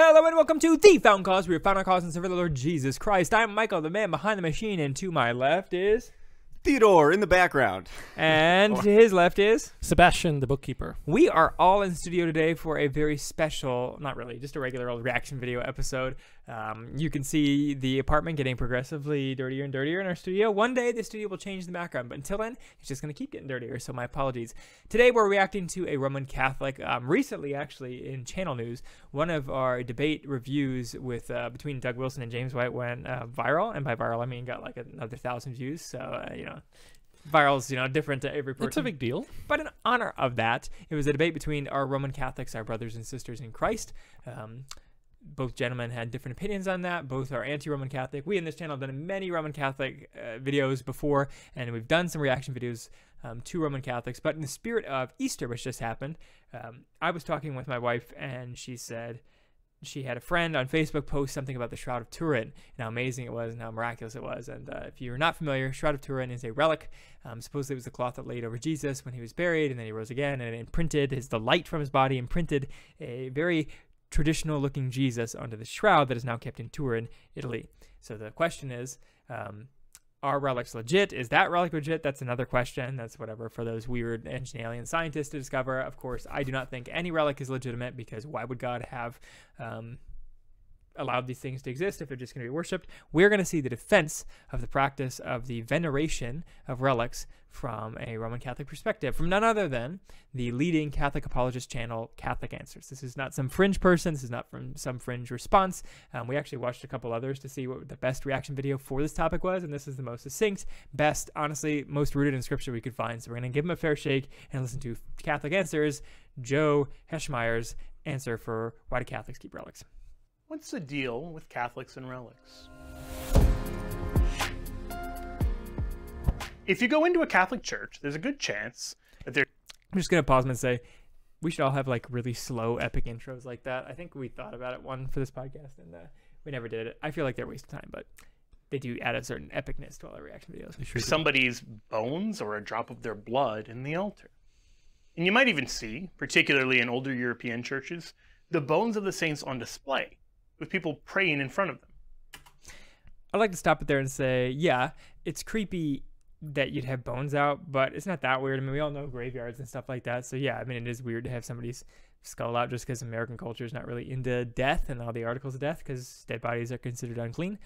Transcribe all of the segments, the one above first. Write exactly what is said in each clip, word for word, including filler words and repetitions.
Hello and welcome to The Found Cause. We are found our cause and serve the Lord Jesus Christ. I'm Michael, the man behind the machine, and to my left is... Theodore in the background. And to his left is... Sebastian, the bookkeeper. We are all in studio today for a very special, not really, just a regular old reaction video episode. Um, you can see the apartment getting progressively dirtier and dirtier in our studio. One day, the studio will change the background, but until then, it's just going to keep getting dirtier, so my apologies. Today, we're reacting to a Roman Catholic, um, recently, actually, in Channel News. One of our debate reviews with uh, between Doug Wilson and James White went uh, viral, and by viral, I mean got like another thousand views, so, uh, you know. Viral's, you know, different to every person. It's a big deal. But in honor of that, it was a debate between our Roman Catholics, our brothers and sisters in Christ. Um, both gentlemen had different opinions on that. Both are anti-Roman Catholic. We in this channel have done many Roman Catholic uh, videos before, and we've done some reaction videos um, to Roman Catholics. But in the spirit of Easter, which just happened, um, I was talking with my wife, and she said... She had a friend on Facebook post something about the Shroud of Turin and how amazing it was and how miraculous it was. And uh, if you're not familiar, Shroud of Turin is a relic. Um, supposedly it was the cloth that laid over Jesus when he was buried, and then he rose again, and it imprinted his, the light from his body imprinted a very traditional looking Jesus onto the shroud that is now kept in Turin, Italy. So the question is, um, are relics legit? Is that relic legit? That's another question. That's whatever for those weird engineering scientists to discover. Of course, I do not think any relic is legitimate because why would God have um, allowed these things to exist if they're just going to be worshipped? We're going to see the defense of the practice of the veneration of relics from a Roman Catholic perspective, from none other than the leading Catholic apologist channel, Catholic Answers. This is not some fringe person. This is not from some fringe response. Um, we actually watched a couple others to see what the best reaction video for this topic was, and this is the most succinct, best, honestly, most rooted in scripture we could find. So we're going to give him a fair shake and listen to Catholic Answers, Joe Heschmeyer's answer for why do Catholics keep relics. What's the deal with Catholics and relics? If you go into a Catholic church, there's a good chance that they're... I'm just going to pause and say, we should all have like really slow, epic intros like that. I think we thought about it one for this podcast, and uh, we never did it. I feel like they're a waste of time, but they do add a certain epicness to all our reaction videos. Sure. Somebody's bones or a drop of their blood in the altar. And you might even see, particularly in older European churches, the bones of the saints on display, with people praying in front of them. I'd like to stop it there and say, yeah, it's creepy that you'd have bones out, but it's not that weird. I mean, we all know graveyards and stuff like that, so yeah, I mean, it is weird to have somebody's skull out just because American culture is not really into death and all the articles of death because dead bodies are considered unclean,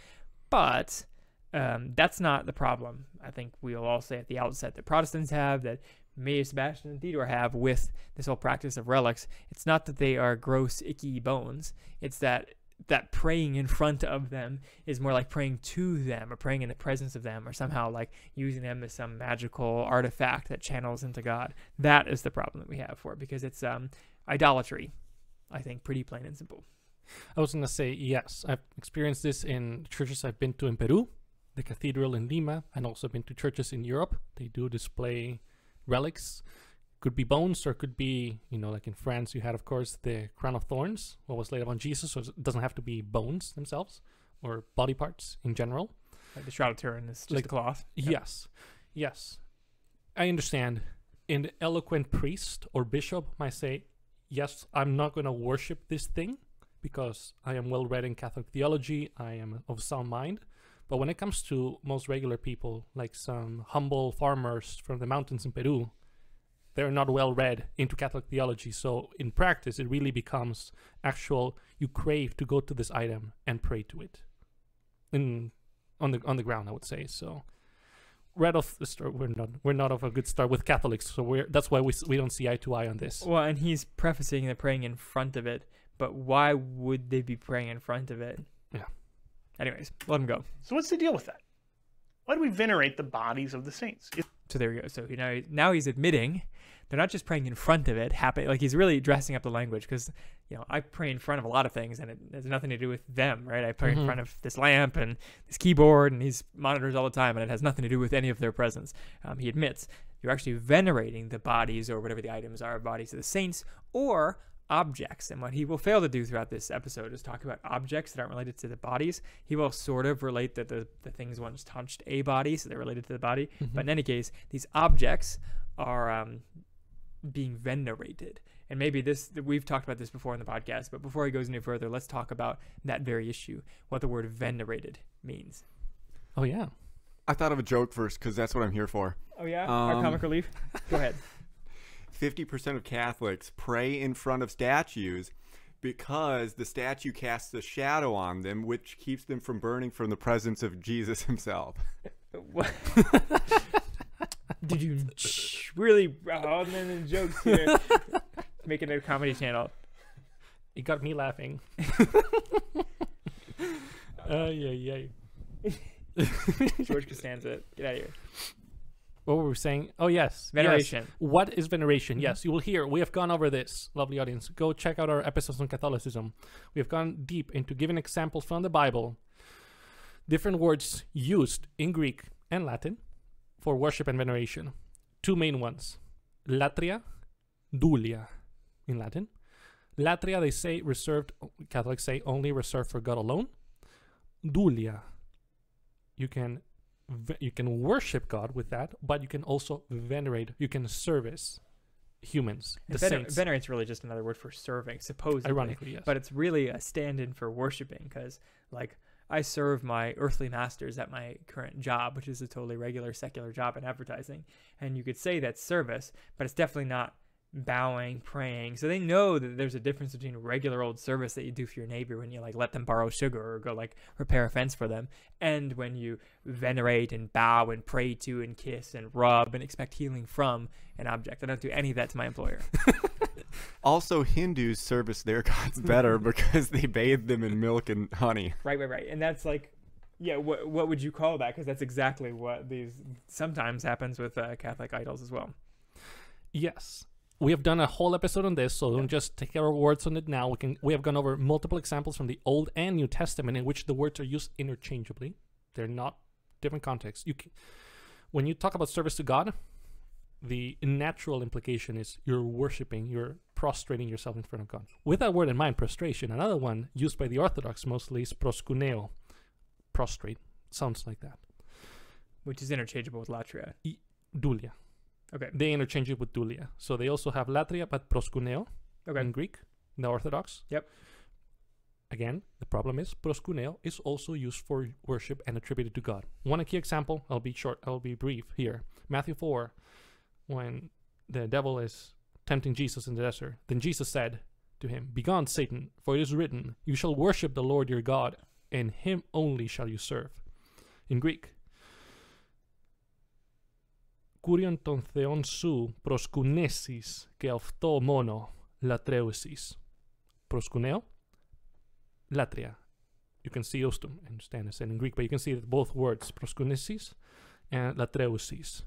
but um, that's not the problem. I think we'll all say at the outset that Protestants have, that me, Sebastian, and Theodore have with this whole practice of relics. It's not that they are gross, icky bones. It's that that praying in front of them is more like praying to them or praying in the presence of them or somehow like using them as some magical artifact that channels into God. That is the problem that we have for it because it's um, idolatry, I think, pretty plain and simple. I was going to say, yes, I've experienced this in churches I've been to in Peru, the cathedral in Lima, and also been to churches in Europe. They do display relics. Could be bones or could be, you know, like in France, you had, of course, the crown of thorns, what was laid upon Jesus, so it doesn't have to be bones themselves or body parts in general. Like the Shroud of Turin is just like, cloth. Yep. Yes. Yes. I understand. An eloquent priest or bishop might say, yes, I'm not going to worship this thing because I am well read in Catholic theology. I am of sound mind. But when it comes to most regular people, like some humble farmers from the mountains in Peru, they're not well read into Catholic theology. So in practice, it really becomes actual, you crave to go to this item and pray to it. In, on the on the ground, I would say. So right off the start, we're not, we're not of a good start with Catholics. So we're, that's why we, we don't see eye to eye on this. Well, and he's prefacing the praying in front of it. But why would they be praying in front of it? Yeah. Anyways, let him go. So what's the deal with that? Why do we venerate the bodies of the saints? It's So there we go. So you know, now he's admitting they're not just praying in front of it. Happen like he's really dressing up the language because you know I pray in front of a lot of things and it has nothing to do with them, right? I pray mm-hmm. in front of this lamp and this keyboard and these monitors all the time, and it has nothing to do with any of their presence. Um, he admits you're actually venerating the bodies or whatever the items are, bodies of the saints or objects. And what he will fail to do throughout this episode is talk about objects that aren't related to the bodies. He will sort of relate that the, the things once touched a body, so they're related to the body. Mm-hmm. But in any case, these objects are um, being venerated. And maybe this, we've talked about this before on the podcast, but before he goes any further, let's talk about that very issue, what the word venerated means. Oh, yeah. I thought of a joke first because that's what I'm here for. Oh, yeah? Um, Our comic relief? Go ahead. fifty percent of Catholics pray in front of statues because the statue casts a shadow on them, which keeps them from burning from the presence of Jesus himself. What? Did you really oh, man, and jokes here? Making a comedy channel. It got me laughing. uh, yeah, yeah. George Costanza, get out of here. What were we saying? Oh, yes. Veneration. Yes. What is veneration? Mm-hmm. Yes, you will hear. We have gone over this, lovely audience. Go check out our episodes on Catholicism. We have gone deep into giving examples from the Bible, different words used in Greek and Latin for worship and veneration. Two main ones. Latria, dulia in Latin. Latria, they say, reserved, Catholics say, only reserved for God alone. Dulia, you can you can worship God with that, but you can also venerate, you can service humans, the vener saints. Venerate's really just another word for serving, supposedly. Ironically, yes. But it's really a stand-in for worshiping, because like I serve my earthly masters at my current job, which is a totally regular secular job in advertising, and you could say that's service, but it's definitely not bowing, praying. So they know that there's a difference between regular old service that you do for your neighbor when you like let them borrow sugar or go like repair a fence for them, and when you venerate and bow and pray to and kiss and rub and expect healing from an object. I don't do any of that to my employer. Also, Hindus service their gods better because they bathe them in milk and honey. Right, right, right. And that's like, yeah, what, what would you call that? Because that's exactly what these sometimes happens with uh, Catholic idols as well. Yes. We have done a whole episode on this, so yeah. Don't just take our words on it now. We can we have gone over multiple examples from the Old and New Testament in which the words are used interchangeably. They're not different contexts. You can, when you talk about service to God, the natural implication is you're worshiping, you're prostrating yourself in front of God. With that word in mind, prostration, another one used by the Orthodox mostly is proskuneo, prostrate, sounds like that. Which is interchangeable with latria. I, dulia. Okay. They interchange it with dulia. So they also have latria, but proskuneo, okay, in Greek, in the Orthodox. Yep. Again, the problem is proskuneo is also used for worship and attributed to God. One key example, I'll be short, I'll be brief here. Matthew four, when the devil is tempting Jesus in the desert, then Jesus said to him, "Begone, Satan, for it is written, you shall worship the Lord your God, and him only shall you serve." In Greek, Kurion ton theon su proskunesis ke aufto mono latreusis. Proskuneo, latria. You can see those two. I understand it's in Greek, but you can see that both words, proskunesis and latreusis,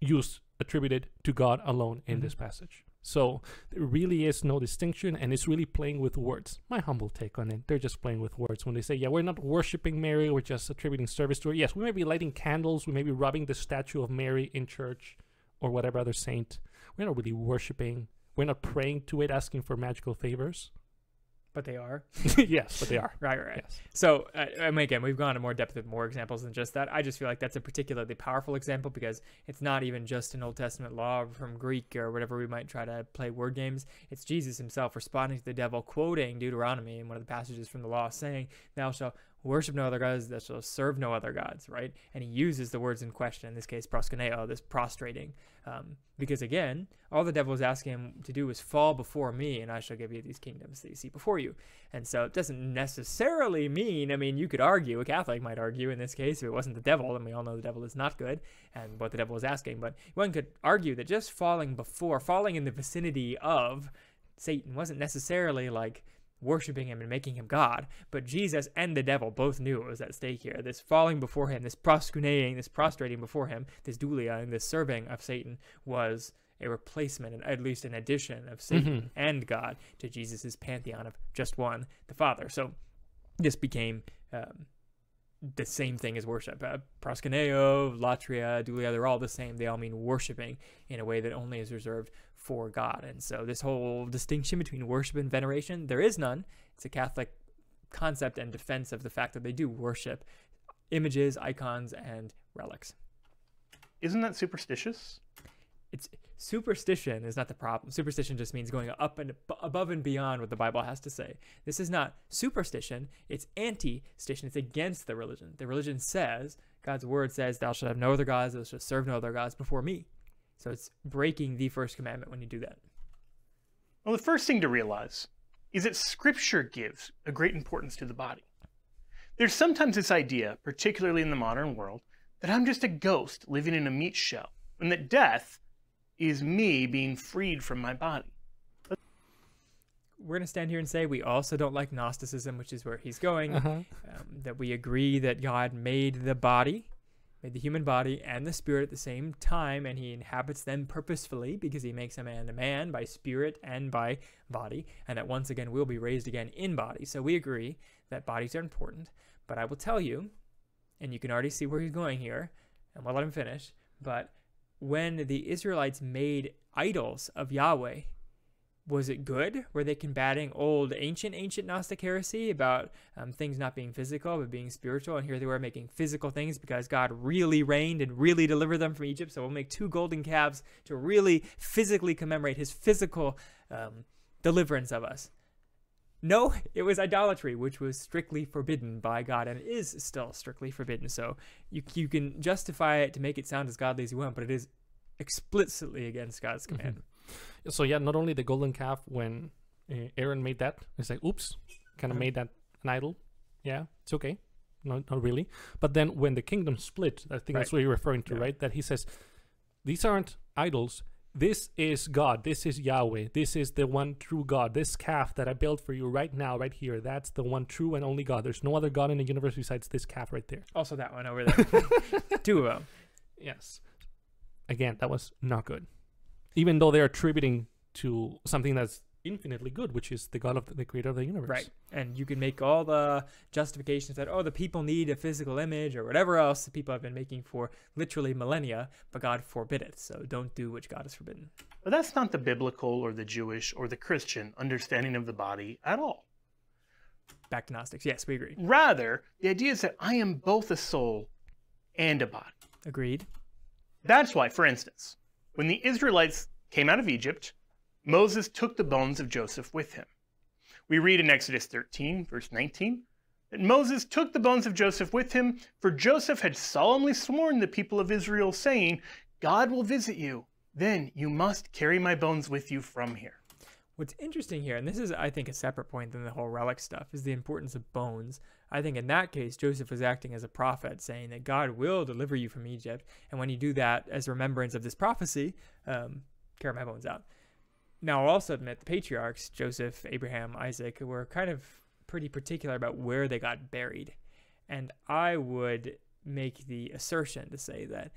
used, attributed to God alone in mm-hmm. this passage. So there really is no distinction, and it's really playing with words. My humble take on it, they're just playing with words when they say, yeah, we're not worshiping Mary, we're just attributing service to her. Yes, we may be lighting candles, we may be rubbing the statue of Mary in church or whatever other saint. We're not really worshiping. We're not praying to it, asking for magical favors. But they are. Yes, but they are. Right, right, right. Yes. So, uh, I mean, again, we've gone to more depth with more examples than just that. I just feel like that's a particularly powerful example because it's not even just an Old Testament law from Greek or whatever we might try to play word games. It's Jesus himself responding to the devil, quoting Deuteronomy in one of the passages from the law, saying, "Thou shalt worship no other gods, thou shalt serve no other gods," right? And he uses the words in question, in this case, proskuneo, this prostrating, um, because again, all the devil was asking him to do was fall before me and I shall give you these kingdoms that you see before you. And so it doesn't necessarily mean, I mean, you could argue, a Catholic might argue in this case, if it wasn't the devil, and we all know the devil is not good and what the devil is asking, but one could argue that just falling before, falling in the vicinity of Satan wasn't necessarily like worshiping him and making him God, but Jesus and the devil both knew what was at stake here. This falling before him, this proskuneing, this prostrating before him, this dulia and this serving of Satan was a replacement, and at least an addition of Satan mm-hmm. and God to Jesus's pantheon of just one, the Father. So this became um, the same thing as worship. Uh, proskuneo, latria, dulia, they're all the same. They all mean worshiping in a way that only is reserved for God. And so this whole distinction between worship and veneration, there is none. It's a Catholic concept and defense of the fact that they do worship images, icons, and relics. Isn't that superstitious? it's superstition is not the problem. Superstition just means going up and above and beyond what the Bible has to say. This is not superstition. It's anti-stition. It's against the religion. The religion says, God's word says, thou shalt have no other gods, thou shalt serve no other gods before me. So it's breaking the first commandment when you do that. Well, the first thing to realize is that Scripture gives a great importance to the body. There's sometimes this idea, particularly in the modern world, that I'm just a ghost living in a meat shell, and that death is me being freed from my body. We're going to stand here and say we also don't like Gnosticism, which is where he's going, uh-huh. um, that we agree that God made the body, made the human body and the spirit at the same time, and he inhabits them purposefully because he makes a man a man by spirit and by body, and that once again will be raised again in body. So we agree that bodies are important, but I will tell you, and you can already see where he's going here, and we'll let him finish, but when the Israelites made idols of Yahweh, was it good? Were they combating old, ancient, ancient Gnostic heresy about um, things not being physical, but being spiritual? And here they were making physical things because God really reigned and really delivered them from Egypt. So we'll make two golden calves to really physically commemorate his physical um, deliverance of us. No, it was idolatry, which was strictly forbidden by God and is still strictly forbidden. So you, you can justify it to make it sound as godly as you want, but it is explicitly against God's command. Mm-hmm. So yeah, not only the golden calf, when uh, Aaron made that, it's like, oops, kind of mm-hmm. made that an idol. Yeah, it's okay. No, not really. But then when the kingdom split, I think right. that's what you're referring to, yeah. right? That he says, these aren't idols. This is God. This is Yahweh. This is the one true God. This calf that I built for you right now, right here, that's the one true and only God. There's no other God in the universe besides this calf right there. Also that one over there. Two of them. Yes. Again, that was not good. Even though they're attributing to something that's infinitely good, which is the God of the, the creator of the universe. Right. And you can make all the justifications that, oh, the people need a physical image or whatever else the people have been making for literally millennia, but God forbid it. So don't do what God has forbidden. But that's not the biblical or the Jewish or the Christian understanding of the body at all. Back to Gnostics. Yes, we agree. Rather, the idea is that I am both a soul and a body. Agreed. That's why, for instance, when the Israelites came out of Egypt, Moses took the bones of Joseph with him. We read in Exodus thirteen, verse nineteen, that Moses took the bones of Joseph with him, for Joseph had solemnly sworn the people of Israel, saying, God will visit you, then you must carry my bones with you from here. What's interesting here, and this is, I think, a separate point than the whole relic stuff, is the importance of bones. I think in that case, Joseph was acting as a prophet, saying that God will deliver you from Egypt, and when you do that as a remembrance of this prophecy, um, carry my bones out. Now, I'll also admit the patriarchs, Joseph, Abraham, Isaac, were kind of pretty particular about where they got buried. And I would make the assertion to say that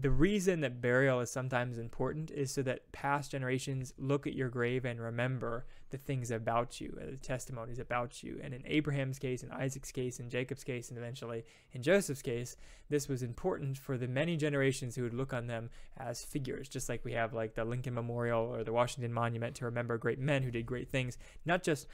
the reason that burial is sometimes important is so that past generations look at your grave and remember the things about you, the testimonies about you. And in Abraham's case, in Isaac's case, in Jacob's case, and eventually in Joseph's case, this was important for the many generations who would look on them as figures, just like we have like the Lincoln Memorial or the Washington Monument to remember great men who did great things, not just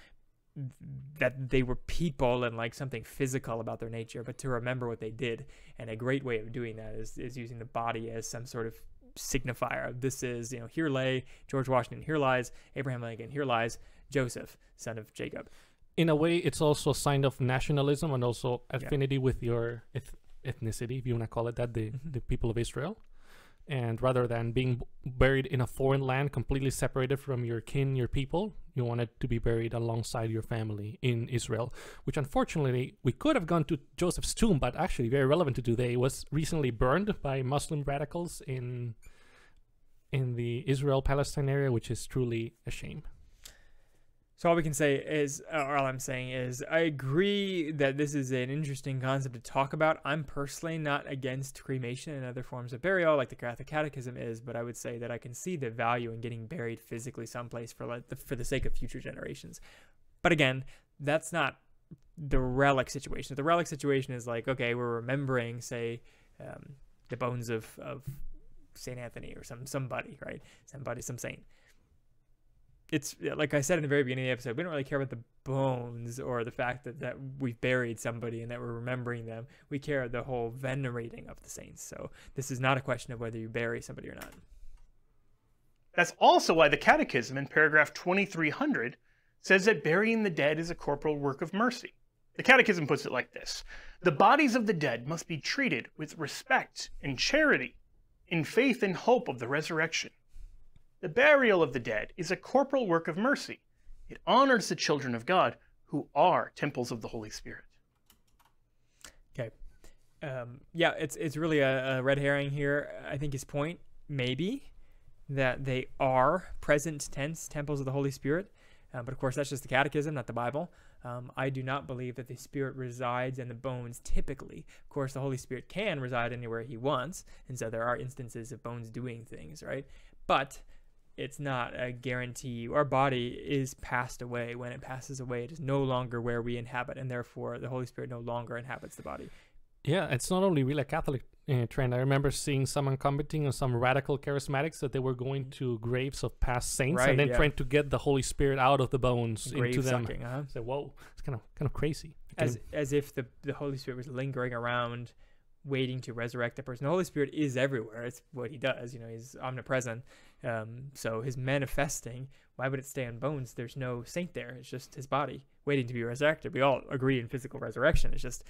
that they were people and like something physical about their nature, but to remember what they did. And a great way of doing that is, is using the body as some sort of signifier of this is, you know, here lay George Washington, here lies Abraham Lincoln, here lies Joseph, son of Jacob. In a way, it's also a sign of nationalism and also affinity yeah. with your eth ethnicity, if you want to call it that, the, mm-hmm. the people of Israel. And rather than being buried in a foreign land, completely separated from your kin, your people, you wanted to be buried alongside your family in Israel, which unfortunately we could have gone to Joseph's tomb, but actually very relevant to today, was recently burned by Muslim radicals in, in the Israel-Palestine area, which is truly a shame. So all we can say is, or all I'm saying is, I agree that this is an interesting concept to talk about. I'm personally not against cremation and other forms of burial like the Catholic Catechism is, but I would say that I can see the value in getting buried physically someplace for, like the, for the sake of future generations. But again, that's not the relic situation. The relic situation is like, okay, we're remembering, say, um, the bones of, of Saint Anthony or some somebody, right? Somebody, some saint. It's like I said in the very beginning of the episode, we don't really care about the bones or the fact that, that we've buried somebody and that we're remembering them. We care the whole venerating of the saints. So this is not a question of whether you bury somebody or not. That's also why the Catechism in paragraph twenty-three hundred says that burying the dead is a corporal work of mercy. The Catechism puts it like this: the bodies of the dead must be treated with respect and charity, in faith and hope of the resurrection. The burial of the dead is a corporal work of mercy. It honors the children of God, who are temples of the Holy Spirit. Okay. Um, yeah, it's, it's really a, a red herring here. I think his point, maybe, that they are present tense temples of the Holy Spirit. Um, but of course, that's just the Catechism, not the Bible. Um, I do not believe that the Spirit resides in the bones typically. Of course, the Holy Spirit can reside anywhere he wants. And so there are instances of bones doing things, right? But it's not a guarantee. Our body is passed away. When it passes away, it is no longer where we inhabit. And therefore, the Holy Spirit no longer inhabits the body. Yeah, it's not only really a Catholic uh, trend. I remember seeing someone commenting on some radical charismatics that they were going to graves of past saints, right, and then yeah. trying to get the Holy Spirit out of the bones Grave into them. Sucking, huh? So, whoa, it's kind of kind of crazy. As of... as if the the Holy Spirit was lingering around, waiting to resurrect the person. The Holy Spirit is everywhere. It's what he does. You know, he's omnipresent. Um, so his manifesting. Why would it stay on bones? There's no saint there. It's just his body waiting to be resurrected. We all agree in physical resurrection. It's just.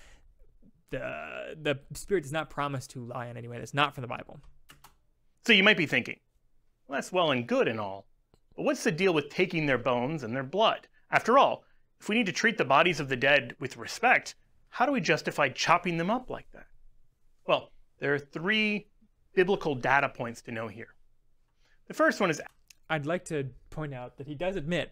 The, the Spirit does not promise to lie in any way. That's not from the Bible. So you might be thinking, well, that's well and good and all, but what's the deal with taking their bones and their blood? After all, if we need to treat the bodies of the dead with respect, how do we justify chopping them up like that? Well, there are three biblical data points to know here. The first one is... I'd like to point out that he does admit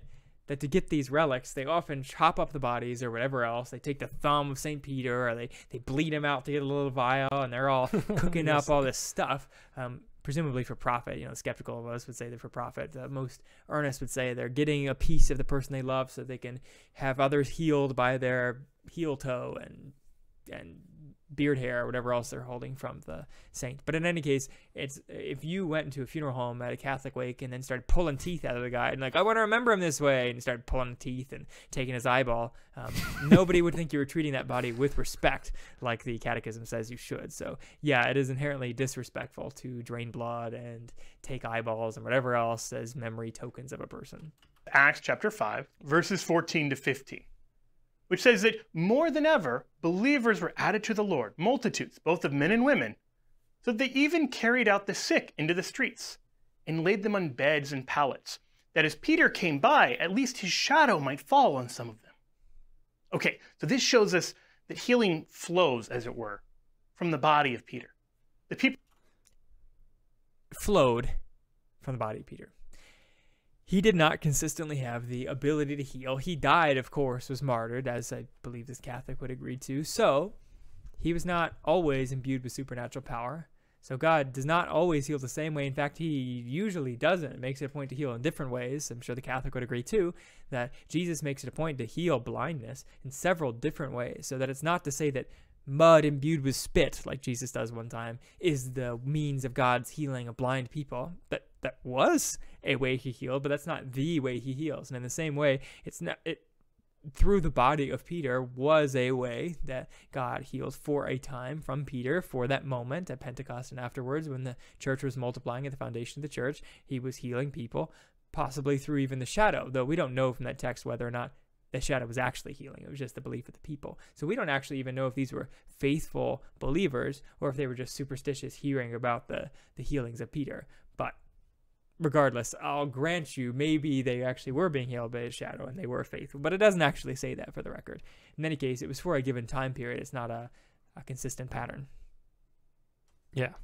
that to get these relics, they often chop up the bodies or whatever else. They take the thumb of Saint Peter, or they, they bleed him out to get a little vial, and they're all cooking yes. up all this stuff, um, presumably for profit. You know, the skeptical of us would say they're for profit. The most earnest would say they're getting a piece of the person they love so they can have others healed by their heel toe and and beard hair or whatever else they're holding from the saint. But in any case, it's if you went into a funeral home at a Catholic wake and then started pulling teeth out of the guy and like, I want to remember him this way, and started pulling teeth and taking his eyeball, um, nobody would think you were treating that body with respect like the Catechism says you should. So yeah, it is inherently disrespectful to drain blood and take eyeballs and whatever else as memory tokens of a person. Acts chapter five, verses fourteen to fifteen. Which says that more than ever, believers were added to the Lord, multitudes, both of men and women, so that they even carried out the sick into the streets and laid them on beds and pallets, that as Peter came by, at least his shadow might fall on some of them. Okay, so this shows us that healing flows, as it were, from the body of Peter. The people flowed from the body of Peter. He did not consistently have the ability to heal. He died, of course, was martyred, as I believe this Catholic would agree to. So he was not always imbued with supernatural power. So God does not always heal the same way. In fact, he usually doesn't. It makes it a point to heal in different ways. I'm sure the Catholic would agree, too, that Jesus makes it a point to heal blindness in several different ways. So that it's not to say that mud imbued with spit, like Jesus does one time, is the means of God's healing of blind people. But that was a way he healed, but that's not the way he heals. And in the same way, it's not it through the body of Peter was a way that God heals for a time from Peter for that moment at Pentecost and afterwards when the church was multiplying at the foundation of the church. He was healing people, possibly through even the shadow, though we don't know from that text whether or not the shadow was actually healing. It was just the belief of the people. So we don't actually even know if these were faithful believers or if they were just superstitious hearing about the, the healings of Peter. But regardless, I'll grant you maybe they actually were being healed by a shadow and they were faithful, but it doesn't actually say that for the record. In any case, it was for a given time period. It's not a, a consistent pattern. Yeah.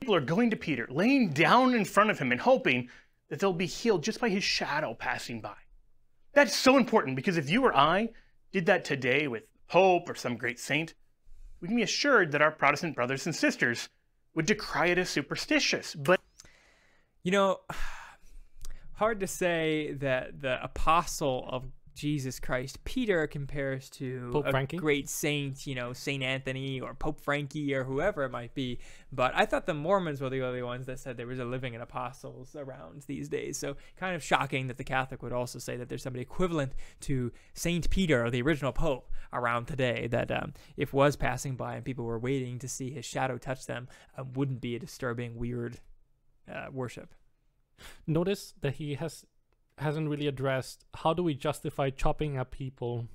People are going to Peter, laying down in front of him and hoping that they'll be healed just by his shadow passing by. That's so important because if you or I did that today with Pope or some great saint, we can be assured that our Protestant brothers and sisters would decry it as superstitious. But, you know, hard to say that the apostle of Jesus Christ, Peter, compares to Pope a Frankie. Great saint, you know, Saint Anthony or Pope Frankie or whoever it might be. But I thought the Mormons were the only ones that said there was a living in apostles around these days. So kind of shocking that the Catholic would also say that there's somebody equivalent to Saint Peter or the original Pope around today that um, if was passing by and people were waiting to see his shadow touch them, um, wouldn't be a disturbing, weird uh, worship. Notice that he has hasn't really addressed how do we justify chopping up people.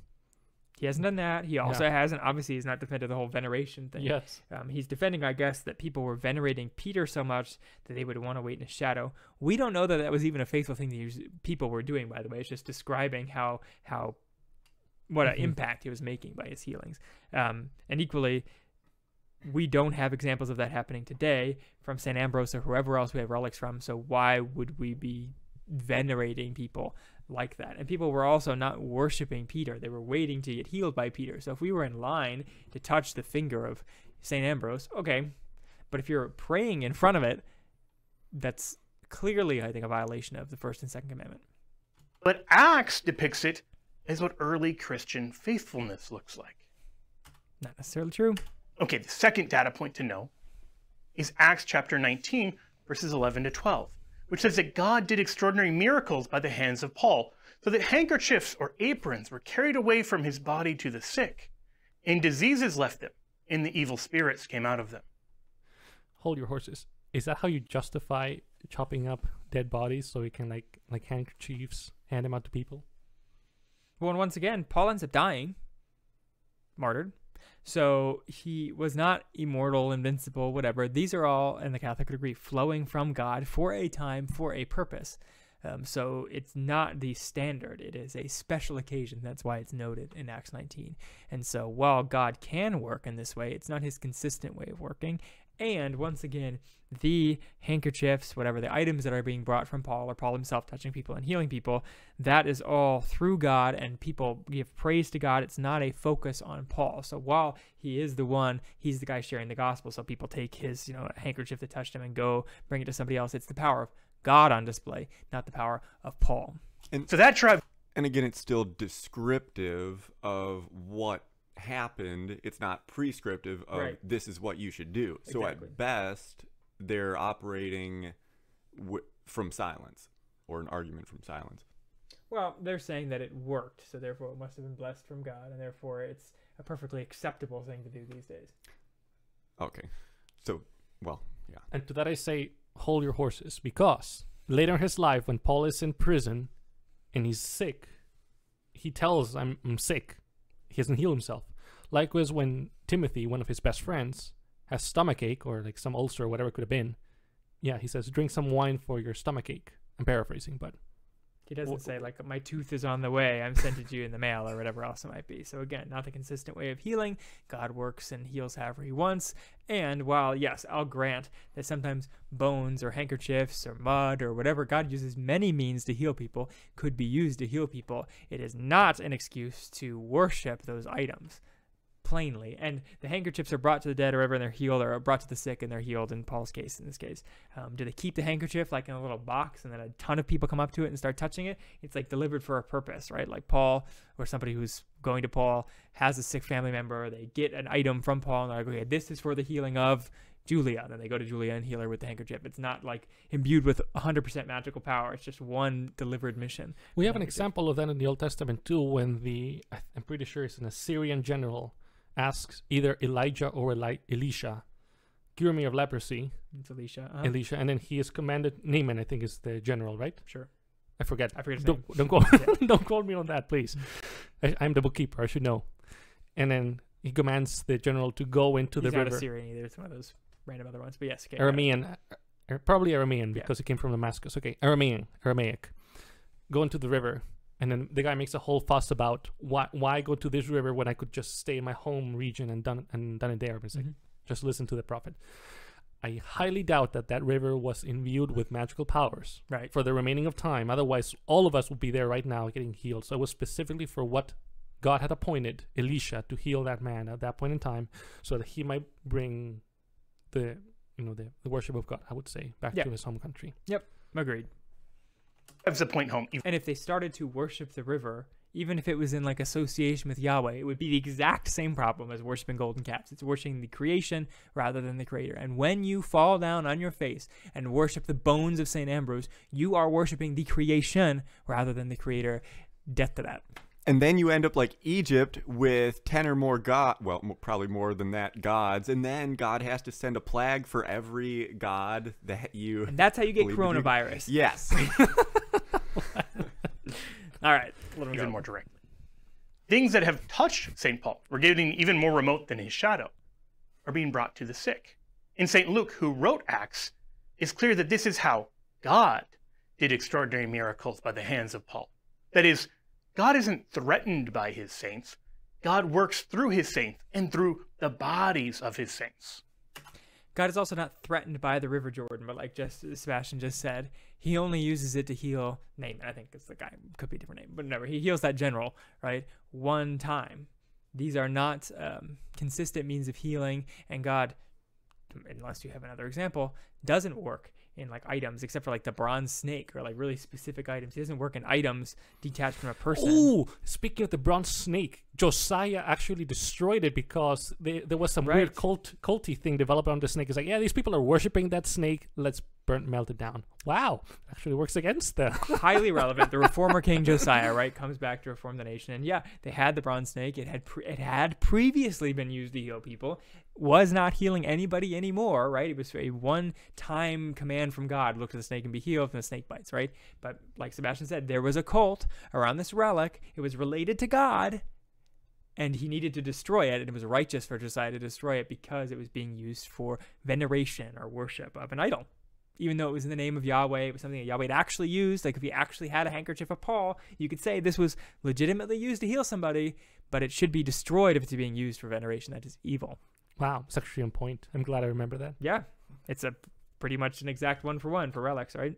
He hasn't done that. He also yeah. hasn't, obviously, he's not defended the whole veneration thing. Yes. Um, he's defending, I guess, that people were venerating Peter so much that they would want to wait in his shadow. We don't know that that was even a faithful thing these people were doing, by the way. It's just describing how, how what mm-hmm. an impact he was making by his healings. Um, and equally, we don't have examples of that happening today from Saint Ambrose or whoever else we have relics from, so why would we be venerating people like that? And people were also not worshiping Peter. They were waiting to get healed by Peter. So if we were in line to touch the finger of Saint Ambrose, okay, but if you're praying in front of it, that's clearly, I think, a violation of the First and Second Commandment. But Acts depicts it as what early Christian faithfulness looks like. Not necessarily true. Okay, the second data point to know is Acts chapter nineteen, verses eleven to twelve. Which says that God did extraordinary miracles by the hands of Paul, so that handkerchiefs or aprons were carried away from his body to the sick, and diseases left them, and the evil spirits came out of them. Hold your horses. Is that how you justify chopping up dead bodies so we can, like, like handkerchiefs, hand them out to people? Well, and once again, Paul ends up dying, martyred. So he was not immortal, invincible, whatever. These are all, in the Catholic degree, flowing from God for a time, for a purpose. Um, so it's not the standard. It is a special occasion. That's why it's noted in Acts nineteen. And so while God can work in this way, it's not his consistent way of working. And once again, the handkerchiefs, whatever the items that are being brought from Paul, or Paul himself touching people and healing people, that is all through God, and people give praise to God. It's not a focus on Paul. So while he is the one, he's the guy sharing the gospel. So people take his, you know, handkerchief that touched him and go bring it to somebody else. It's the power of God on display, not the power of Paul. And so that tribe. And again, it's still descriptive of what happened. It's not prescriptive of right. this is what you should do. So exactly. At best, they're operating w from silence, or an argument from silence. Well, they're saying that it worked, so therefore it must have been blessed from God, and therefore it's a perfectly acceptable thing to do these days. Okay. So, well, yeah. And to that I say, hold your horses, because later in his life, when Paul is in prison and he's sick, he tells, I'm, I'm sick. He doesn't heal himself. Likewise, when Timothy, one of his best friends, has stomachache, or like some ulcer or whatever it could have been, yeah, he says, drink some wine for your stomachache. I'm paraphrasing, but... He doesn't well, say, like, my tooth is on the way, I'm sent to you in the mail, or whatever else it might be. So again, not the consistent way of healing. God works and heals however he wants. And while, yes, I'll grant that sometimes bones or handkerchiefs or mud or whatever, God uses many means to heal people, could be used to heal people. It is not an excuse to worship those items, plainly. And the handkerchiefs are brought to the dead or whatever, and they're healed, or are brought to the sick and they're healed, in Paul's case, in this case. Um, do they keep the handkerchief like in a little box and then a ton of people come up to it and start touching it? It's like delivered for a purpose, right? Like Paul, or somebody who's going to Paul, has a sick family member, they get an item from Paul and they're like, okay, this is for the healing of Julia. Then they go to Julia and heal her with the handkerchief. It's not like imbued with one hundred percent magical power. It's just one delivered mission. We have an example of that in the Old Testament too, when the, I'm pretty sure it's an Assyrian general, asks either Elijah or Eli Elisha, cure me of leprosy. It's Elisha. Uh-huh. Elisha, and then he is commanded, Naaman, I think is the general, right? Sure. I forget. I forget his don't, name. Don't, call, yeah. Don't call me on that, please. I, I'm the bookkeeper. I should know. And then he commands the general to go into He's the river. He's not Assyrian either. It's one of those random other ones, but yes. Okay, Aramean. Probably Aramean, because yeah. it came from Damascus. Okay, Aramean. Aramaic. Go into the river. And then the guy makes a whole fuss about why why go to this river when I could just stay in my home region and done and done it there. It's like, mm-hmm. just listen to the prophet. I highly doubt that that river was imbued with magical powers right. for the remaining of time. Otherwise, all of us would be there right now getting healed. So it was specifically for what God had appointed Elisha to heal that man at that point in time, so that he might bring the you know the, the worship of God, I would say, back yep. to his home country. Yep, agreed. That's the point home. And if they started to worship the river, even if it was in like association with Yahweh, it would be the exact same problem as worshiping golden calves. It's worshiping the creation rather than the creator. And when you fall down on your face and worship the bones of Saint Ambrose, you are worshiping the creation rather than the creator. Death to that. And then you end up like Egypt with ten or more god, well, probably more than that, gods. And then God has to send a plague for every god that you. And that's how you get coronavirus. You. Yes. All right. A little even more directly. Things that have touched Saint Paul, were getting even more remote than his shadow, are being brought to the sick. In Saint Luke, who wrote Acts, it's clear that this is how God did extraordinary miracles by the hands of Paul. That is, God isn't threatened by his saints. God works through his saints and through the bodies of his saints. God is also not threatened by the River Jordan, but like just Sebastian just said, he only uses it to heal Naaman. I think it's the guy, could be a different name, but whatever. He heals that general, right? One time. These are not um, consistent means of healing, and God, unless you have another example, doesn't work in like items, except for like the bronze snake or like really specific items. He doesn't work in items detached from a person. Oh, speaking of the bronze snake, Josiah actually destroyed it because they, there was some right. weird cult culty thing developed on the snake. It's like, yeah, these people are worshiping that snake. Let's burn, melt it down. Wow, actually works against them. Highly relevant. The reformer king Josiah, right, comes back to reform the nation, and yeah, they had the bronze snake. It had pre it had previously been used to heal people. Was not healing anybody anymore, right? It was a one-time command from God, look at the snake and be healed from the snake bites, right? But like Sebastian said, there was a cult around this relic. It was related to God, and he needed to destroy it, and it was righteous for Josiah to destroy it because it was being used for veneration or worship of an idol. Even though it was in the name of Yahweh, it was something that Yahweh had actually used. Like if he actually had a handkerchief of Paul, you could say this was legitimately used to heal somebody, but it should be destroyed if it's being used for veneration. That is evil. Wow, it's actually on point. I'm glad I remember that. Yeah, it's a pretty much an exact one for one for relics, right?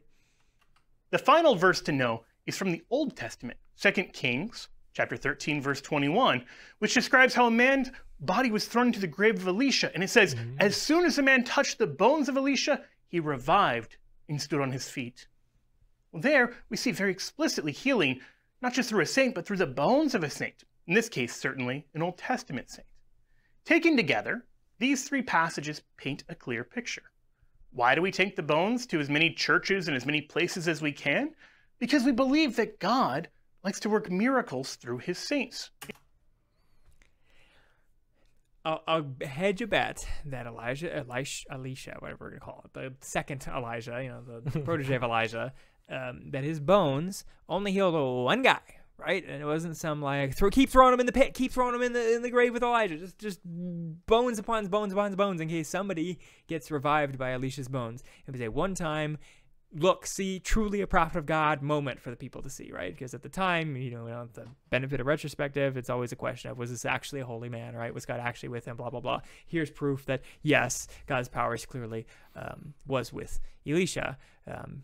The final verse to know is from the Old Testament, Second Kings, chapter thirteen, verse twenty-one, which describes how a man's body was thrown into the grave of Elisha. And it says, mm-hmm. as soon as the man touched the bones of Elisha, he revived and stood on his feet. Well, there we see very explicitly healing, not just through a saint, but through the bones of a saint. In this case, certainly an Old Testament saint. Taken together, these three passages paint a clear picture. Why do we take the bones to as many churches and as many places as we can? Because we believe that God likes to work miracles through his saints. I'll, I'll hedge a bet that Elijah, Elisha, Elisha, whatever we're going to call it, the second Elijah, you know, the protege of Elijah, um, that his bones only healed one guy. Right, and it wasn't some like throw, keep throwing him in the pit, keep throwing him in the in the grave with Elijah. Just just bones upon bones upon bones in case somebody gets revived by Elisha's bones. It was a one-time, look, see, truly a prophet of God moment for the people to see, right? Because at the time, you know, we don't have the benefit of retrospective. It's always a question of, was this actually a holy man, right? Was God actually with him? Blah blah blah. Here's proof that yes, God's powers clearly um, was with Elisha. Um,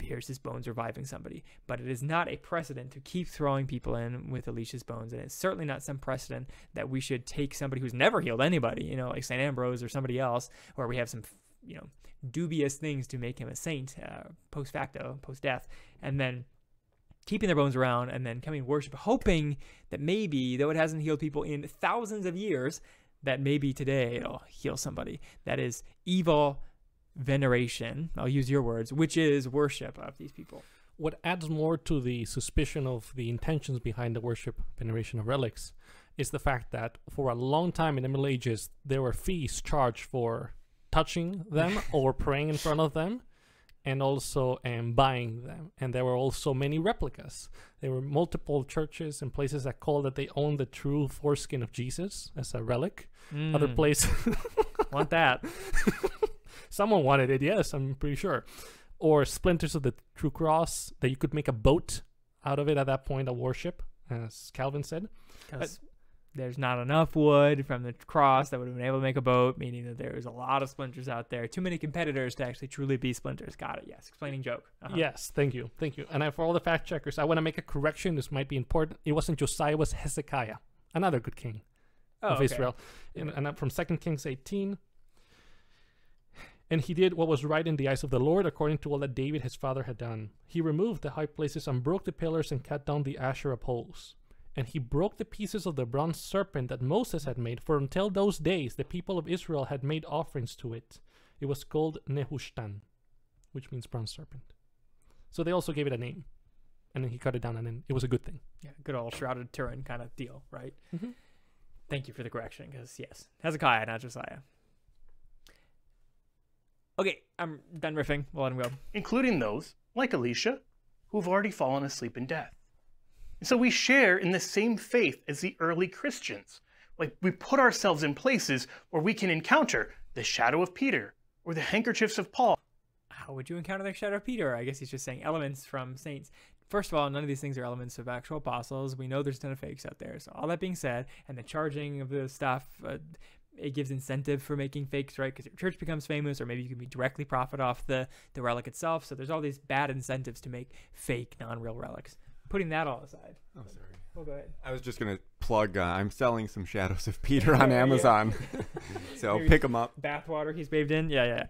here's his bones reviving somebody, but it is not a precedent to keep throwing people in with Elisha's bones, and it's certainly not some precedent that we should take somebody who's never healed anybody, you know, like Saint Ambrose or somebody else, where we have some, you know, dubious things to make him a saint uh, post facto, post death, and then keeping their bones around and then coming worship, hoping that maybe, though it hasn't healed people in thousands of years, that maybe today it'll heal somebody. That is evil veneration, I'll use your words, which is worship of these people. What adds more to the suspicion of the intentions behind the worship veneration of relics is the fact that for a long time in the Middle Ages, there were fees charged for touching them or praying in front of them, and also um, buying them. And there were also many replicas. There were multiple churches and places that called that they owned the true foreskin of Jesus as a relic. Mm. Other places... Want that. Someone wanted it, yes, I'm pretty sure. Or splinters of the true cross, that you could make a boat out of it at that point of worship, as Calvin said. Because there's not enough wood from the cross that would have been able to make a boat, meaning that there's a lot of splinters out there. Too many competitors to actually truly be splinters. Got it, yes. Explaining joke. Uh-huh. Yes, thank you, thank you. And I, for all the fact checkers, I want to make a correction. This might be important. It wasn't Josiah, it was Hezekiah, another good king oh, of okay. Israel. And, and I'm from Second Kings eighteen. And he did what was right in the eyes of the Lord, according to all that David his father had done. He removed the high places and broke the pillars and cut down the Asherah poles. And he broke the pieces of the bronze serpent that Moses had made, for until those days the people of Israel had made offerings to it. It was called Nehushtan, which means bronze serpent. So they also gave it a name. and then he cut it down, and then it was a good thing. Yeah, good old Shroud of Turin kind of deal, right? Mm-hmm. Thank you for the correction, because yes, Hezekiah, not Josiah. Okay, I'm done riffing. We'll let him go. Including those, like Elisha, who have already fallen asleep in death. And so we share in the same faith as the early Christians. Like, we put ourselves in places where we can encounter the shadow of Peter or the handkerchiefs of Paul. How would you encounter the shadow of Peter? I guess he's just saying elements from saints. First of all, none of these things are elements of actual apostles. We know there's a ton of fakes out there. So all that being said, and the charging of the stuff, uh, it gives incentive for making fakes, right? Because your church becomes famous, or maybe you can be directly profit off the, the relic itself. So there's all these bad incentives to make fake, non-real relics. Putting that all aside. Oh, sorry. Oh, go ahead. I was just going to plug, uh, I'm selling some Shadows of Peter on yeah, Amazon. Yeah. So maybe pick them up. Bathwater he's bathed in? Yeah, yeah.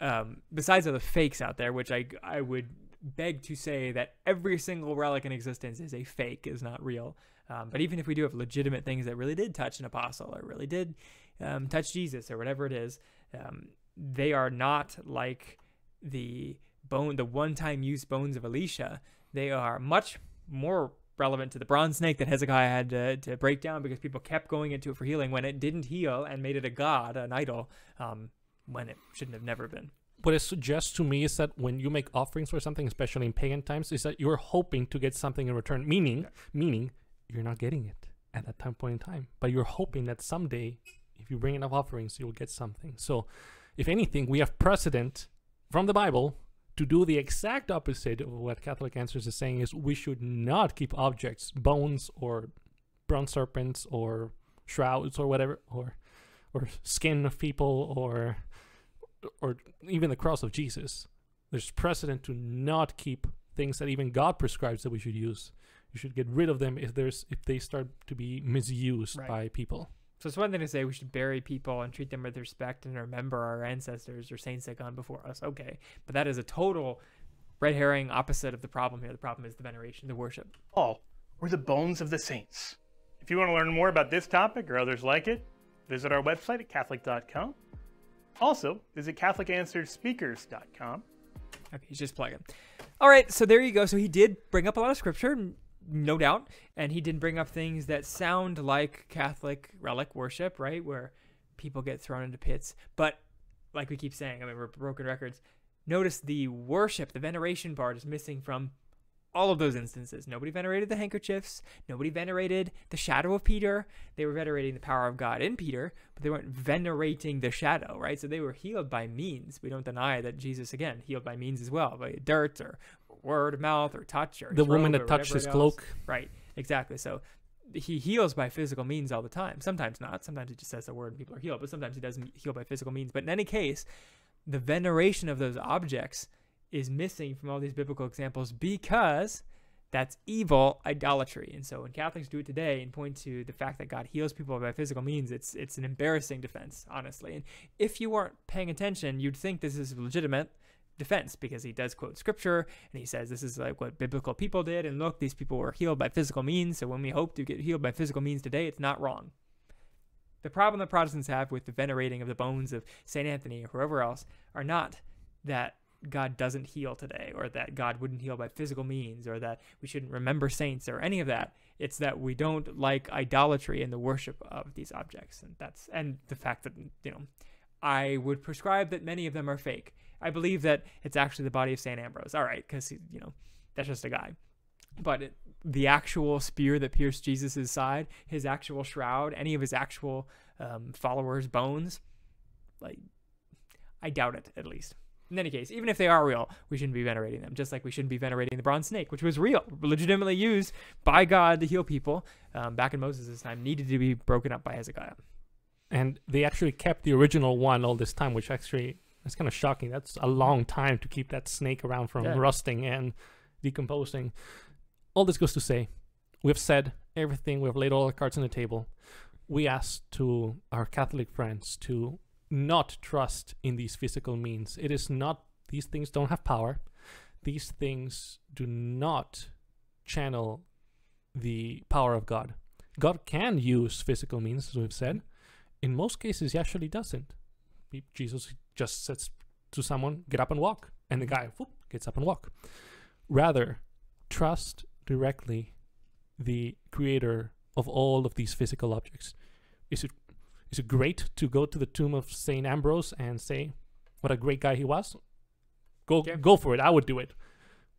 Um, besides other fakes out there, which I, I would beg to say that every single relic in existence is a fake, is not real. Um, but even if we do have legitimate things that really did touch an apostle, or really did um, touch Jesus, or whatever it is, um, they are not like the bone, the one-time use bones of Elisha. They are much more relevant to the bronze snake that Hezekiah had to, to break down, because people kept going into it for healing when it didn't heal, and made it a god, an idol, um, when it shouldn't have never been. What it suggests to me is that when you make offerings for something, especially in pagan times, is that you're hoping to get something in return, meaning, yeah. meaning you're not getting it at that time point in time, but you're hoping that someday, if you bring enough offerings, you'll get something. So if anything, we have precedent from the Bible to do the exact opposite of what Catholic Answers is saying, is we should not keep objects, bones or bronze serpents or shrouds or whatever, or or skin of people, or or even the cross of Jesus. There's precedent to not keep things that even God prescribes that we should use. You should get rid of them if there's if they start to be misused right. by people. So it's one thing to say we should bury people and treat them with respect and remember our ancestors or saints that gone before us. Okay. But that is a total red herring opposite of the problem here. The problem is the veneration, the worship. All were the bones of the saints. If you want to learn more about this topic or others like it, visit our website at Catholic dot com. Also, visit Catholic Answers Speakers dot com. Okay, he's just plugging. All right, so there you go. So he did bring up a lot of scripture, no doubt, and he did bring up things that sound like Catholic relic worship, right, where people get thrown into pits. But like we keep saying, I mean, we're broken records. Notice the worship, the veneration part is missing from all of those instances. Nobody venerated the handkerchiefs. Nobody venerated the shadow of Peter. They were venerating the power of God in Peter, but they weren't venerating the shadow, right? So they were healed by means. We don't deny that Jesus, again, healed by means as well, by dirt or word of mouth or touch, or the woman that touched his cloak. Right, exactly. So he heals by physical means all the time. Sometimes not. Sometimes he just says a word and people are healed, but sometimes he doesn't heal by physical means. But in any case, the veneration of those objects is missing from all these biblical examples, because that's evil idolatry. And so when Catholics do it today and point to the fact that God heals people by physical means, it's it's an embarrassing defense, honestly. And if you weren't paying attention, you'd think this is legitimate defense, because he does quote scripture and he says this is like what biblical people did, and look, these people were healed by physical means, so when we hope to get healed by physical means today, it's not wrong. The problem that Protestants have with the venerating of the bones of Saint Anthony or whoever else are not that God doesn't heal today, or that God wouldn't heal by physical means, or that we shouldn't remember saints or any of that. It's that we don't like idolatry and the worship of these objects, and that's and the fact that, you know, I would prescribe that many of them are fake. I believe that it's actually the body of Saint Ambrose. All right, because, you know, that's just a guy. But it, the actual spear that pierced Jesus's side, his actual shroud, any of his actual um, followers' bones, like, I doubt it, at least. In any case, even if they are real, we shouldn't be venerating them, just like we shouldn't be venerating the bronze snake, which was real, legitimately used by God to heal people um, back in Moses' time, needed to be broken up by Hezekiah. And they actually kept the original one all this time, which actually... that's kind of shocking. That's a long time to keep that snake around from yeah. rusting and decomposing. All this goes to say, we've said everything. We've laid all our cards on the table. We ask to our Catholic friends to not trust in these physical means. It is not, these things don't have power. These things do not channel the power of God. God can use physical means, as we've said. In most cases, he actually doesn't. Jesus just says to someone, get up and walk, and the guy whoop, gets up and walk. Rather, trust directly the creator of all of these physical objects. Is it, is it great to go to the tomb of Saint Ambrose and say, what a great guy he was? Go, okay. go for it. I would do it.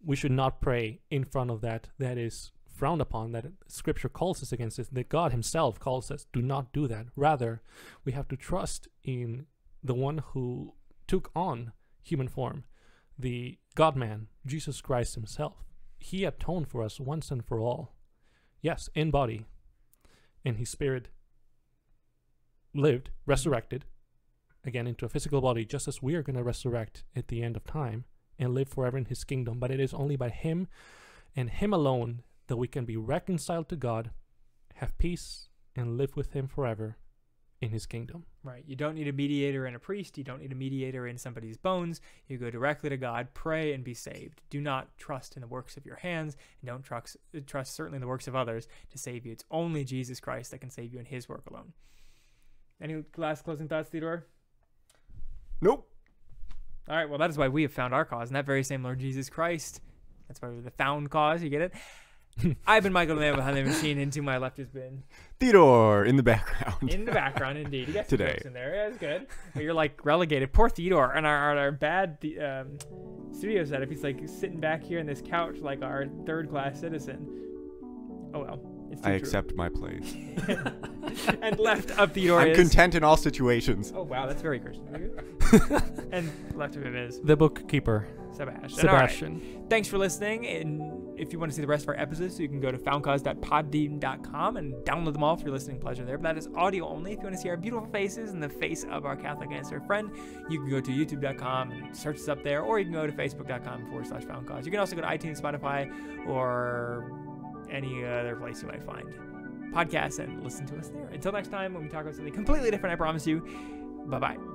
We should not pray in front of that. That is frowned upon, that scripture calls us against this, that God himself calls us, do not do that. Rather, we have to trust in the one who took on human form, the God-man, Jesus Christ himself. He atoned for us once and for all. Yes, in body, and his spirit lived, resurrected, again into a physical body, just as we are going to resurrect at the end of time and live forever in his kingdom. But it is only by him and him alone that we can be reconciled to God, have peace, and live with him forever in his kingdom. Right. You don't need a mediator and a priest. You don't need a mediator in somebody's bones. You go directly to God, pray, and be saved. Do not trust in the works of your hands, and don't trust, trust certainly in the works of others to save you. It's only Jesus Christ that can save you in his work alone. Any last closing thoughts, Theodore? Nope. All right. Well, that is why we have found our cause, and that very same Lord Jesus Christ. That's why we're the found cause. You get it? I've been Michael the man behind the machine, and to my left has been Theodore in the background. In the background, indeed. You got some jokes in there. Yeah, it's good. But you're like relegated. Poor Theodore and our, our, our bad um, studio setup. He's like sitting back here on this couch like our third class citizen. Oh well. It's too I true. accept my place. And left of Theodore I'm is... content in all situations. Oh wow, that's very Christian. And left of him is the bookkeeper, Sebastian. Sebastian. Right. Thanks for listening. And if you want to see the rest of our episodes, you can go to found cause dot podbean dot com and download them all for your listening pleasure there. But that is audio only. If you want to see our beautiful faces and the face of our Catholic Answer friend, you can go to youtube dot com and search us up there, or you can go to facebook dot com forward slash found cause. You can also go to iTunes, Spotify, or any other place you might find podcasts and listen to us there. Until next time, when we talk about something completely different, I promise you. Bye-bye.